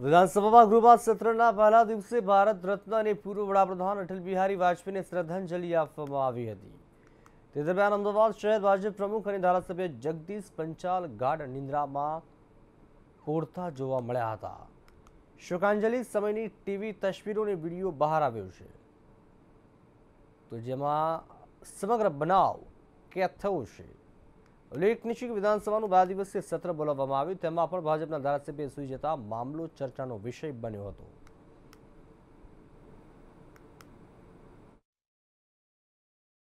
વિધાનસભામાં ગૃહમાં સત્રના પહેલા દિવસે ભારત રત્ન અને પૂર્વ વડાપ્રધાન અટલ બિહારી વાજપેયીને શ્રદ્ધાંજલિ આપવામાં આવી હતી। તે દરમિયાન અમદાવાદ શહેર ભાજપ પ્રમુખ અને ધારાસભ્ય જગદીશ પંચાલ ગાઢ નિંદ્રામાં કોરતા જોવા મળ્યા હતા। શોકાંજલિ સમયની ટીવી તસવીરો અને વિડીયો બહાર આવ્યો છે, તો જેમાં સમગ્ર બનાવ કેદ થયો છે। उल्लेखनीय है कि विधानसभाનું બે દિવસીય સત્ર બોલાવવામાં આવ્યું, તેમાં પણ ભાજપના ધારાસભ્ય સૂઈ જતા મામલો ચર્ચાનો વિષય બન્યો હતો।